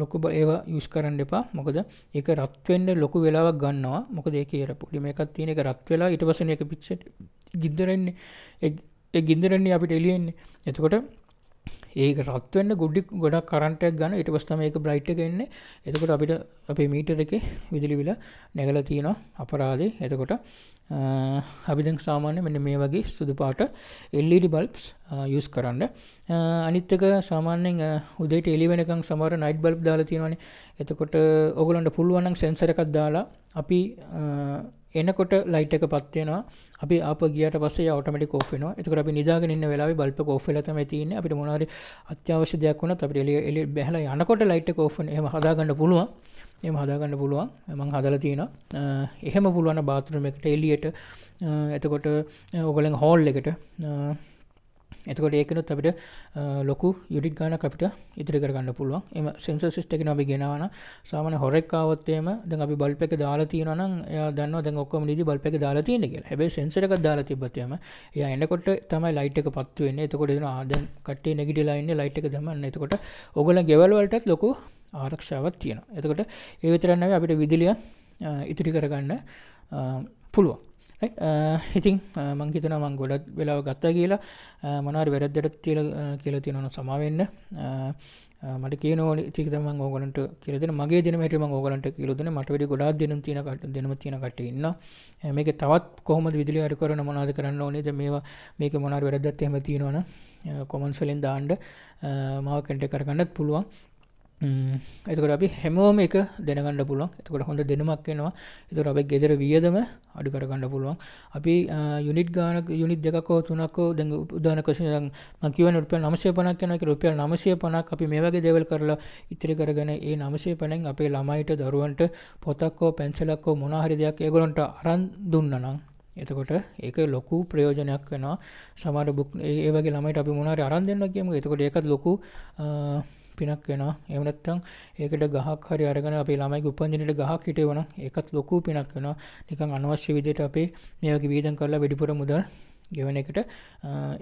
ලොකු ඒවා use කරන්න එපා. මොකද ඒක රත් වෙන්න ලොකු වෙලාවක් ගන්නවා. මොකද ඒකේ අර පොඩි මේකක් තියෙන එක රත් වෙලා ඊට පස්සේ මේක පිච්චෙට ගින්දරෙන්නේ. ඒ ඒ ගින්දරෙන්නේ අපිට එළියෙන්නේ. එතකොට ඒක රත් වෙන්න ගොඩි ගොඩක් කරන්ට් එකක් ගන්න. ඊට පස්සේ තමයි ඒක බ්‍රයිට් එක එන්නේ. එතකොට අපිට අපේ මීටර් එකේ විදුලි බිල නැගලා තියෙනවා අපරාධේ. එතකොට අපි දැන් සාමාන්‍ය මෙන්න මේ වගේ සුදු පාට L E D bulbs use කරන්න. අනිත් එක සාමාන්‍යයෙන් උදේට එළි වෙනකන් සමහර night bulb දාලා තියෙනවානේ. එතකොට ඕගොල්ලන්ට පුළුවන් නම් sensor එකක් දාලා අපි එනකොට ලයිට් එක පත් වෙනවා අපි ආපහු ගියාට පස්සේ ඒ ඔටෝමැටික් ඔෆ් වෙනවා එතකොට අපි නිදාගෙන ඉන්න වෙලාවේ බල්බ් එක ඔෆ් වෙලා තමයි තියෙන්නේ අපිට මොනවා හරි අත්‍යවශ්‍ය දෙයක් වුණත් අපිට එළිය එළිය බැහැලා යනකොට ලයිට් එක ඔෆ් වෙන එහෙම හදා ගන්න පුළුවන් එහෙම හදා ගන්න පුළුවන් මම හදලා තියෙනවා එහෙම පුළුවන් බාත් รู ම් එකට එළියට එතකොට ඔයගලගේ හෝල් එකට එතකොට ඒකනොත් අපිට ලොකු යුනිට් ගානක් අපිට ඉදිරි කර ගන්න පුළුවන්. එහම සෙන්සර් සිස්ටම් එකකින් අපි ගෙනාවා නම් සාමාන්‍ය හොරෙක් ආවොත් එහෙම දැන් අපි බල්බ් එක දාලා තියෙනවා නම් එයා දන්නවා දැන් ඔක්කොම නිදි බල්බ් එක දාලා තියෙන්නේ කියලා. හැබැයි සෙන්සර් එකක් දාලා තිබ්බත් එහෙම එයා එනකොට තමයි ලයිට් එක පත්තු වෙන්නේ. එතකොට එනවා දැන් කට්ටේ නෙගටිව් ලා ඉන්නේ ලයිට් එක දමන්න. එතකොට ඕගොල්ලන් ගෙවල් වලටත් ලොකු ආරක්ෂාවක් තියෙනවා. එතකොට ඒ විතරක් නෙවෙයි අපිට විදුලිය ඉදිරි කර ගන්න පුළුවන්. ඉතින් මං හිතනවා මං ගොඩක් වෙලාව ගත්තා කියලා මොනවාරි වැරද්දක් තියලා කියලා තියෙනවනම් සමා වෙන්න මට කියන ඕනි ටික තමයි මම ඕගලන්ට කියලා දෙන මගේ දින මෙහෙට මම ඕගලන්ට කියලා දුන්නේ මට වැඩි ගොඩාක් දිනුම් තියෙන කට දෙනම තියෙන කට්ටිය ඉන්නවා මේක තවත් කොහොමද විදුලිය හරි කරන මොනවාද කරන්න ඕනේද මේවා මේක මොනවාරි වැරද්දක් එහෙම තියෙනවනම් කොමන්ට්ස් වලින් දාන්න මාව කන්ටැක්ට් කරගන්නත් පුළුවන් එතකොට අපි හැමෝම එක දැනගන්න පුළුවන්. එතකොට හොඳ දැනුමක් එනවා. එතකොට අපි ගෙදර වියදම අඩු කර ගන්න පුළුවන්. අපි යුනිට් ගානක් යුනිට් දෙකක් හෝ තුනක් හෝ දැන් උදාහරණයක් වශයෙන් දැන් මම කියවන රුපියල් නවසිය පනහක් යනවා කියලා රුපියල් නවසිය පනහක් අපි මේ වගේ දේවල් කරලා ඉතිරි කරගෙන ඒ නවසිය පනහෙන් අපේ ළමයිට දරුවන්ට පොතක් හෝ පැන්සලක් හෝ මොනවා හරි දෙයක් ඒගොල්ලන්ට අරන් දුන්නා නම් එතකොට ඒක ලොකු ප්‍රයෝජනයක් වෙනවා. සමහර බුක් ඒ වගේ ළමයිට අපි මොනවා හරි අරන් දෙන්නවා කියමුකෝ. එතකොට ඒකත් ලොකු පිනක් වෙනවා එහෙම නැත්නම් ඒකට ගහක් හරි අරගෙන අපේ ළමයිගේ උපන්දිනේට ගහක් හිටේවනම් ඒකත් ලොකු පිනක් වෙනවා නිකන් අනවශ්‍ය විදිහට අපේ මේ වගේ වේදම් කරලා වැඩිපුර මුදල් ගෙවන එකට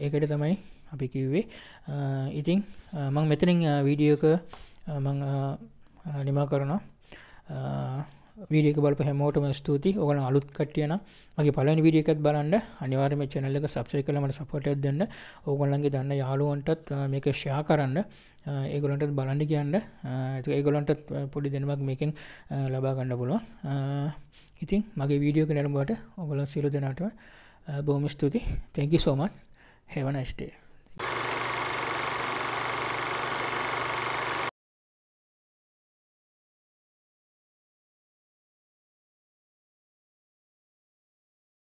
ඒකට තමයි අපි කිව්වේ ඉතින් මම මෙතනින් වීඩියෝ එක මම නිමා කරනවා වීඩියෝ එක බලපු හැමෝටම ස්තුතියි ඔයගොල්ලන් අලුත් කට්ටිය නම් මගේ පළවෙනි වීඩියෝ එකත් බලන්න අනිවාර්යයෙන්ම මේ channel එක subscribe කරලා මට support එකක් දෙන්න ඕගොල්ලන්ගේ දන්න යාළුවන්ටත් මේක share කරන්න ඒගොල්ලන්ට බලන්න කියන්න ඒක ඒගොල්ලන්ට පොඩි දෙනුමක් මේකෙන් ලබා ගන්න පුළුවන්. ඉතින් මගේ වීඩියෝ එක නරඹුවාට ඔයගොල්ලෝ සියලු දෙනාටම බොහොම ස්තුතියි. Thank you so much. Have a nice day.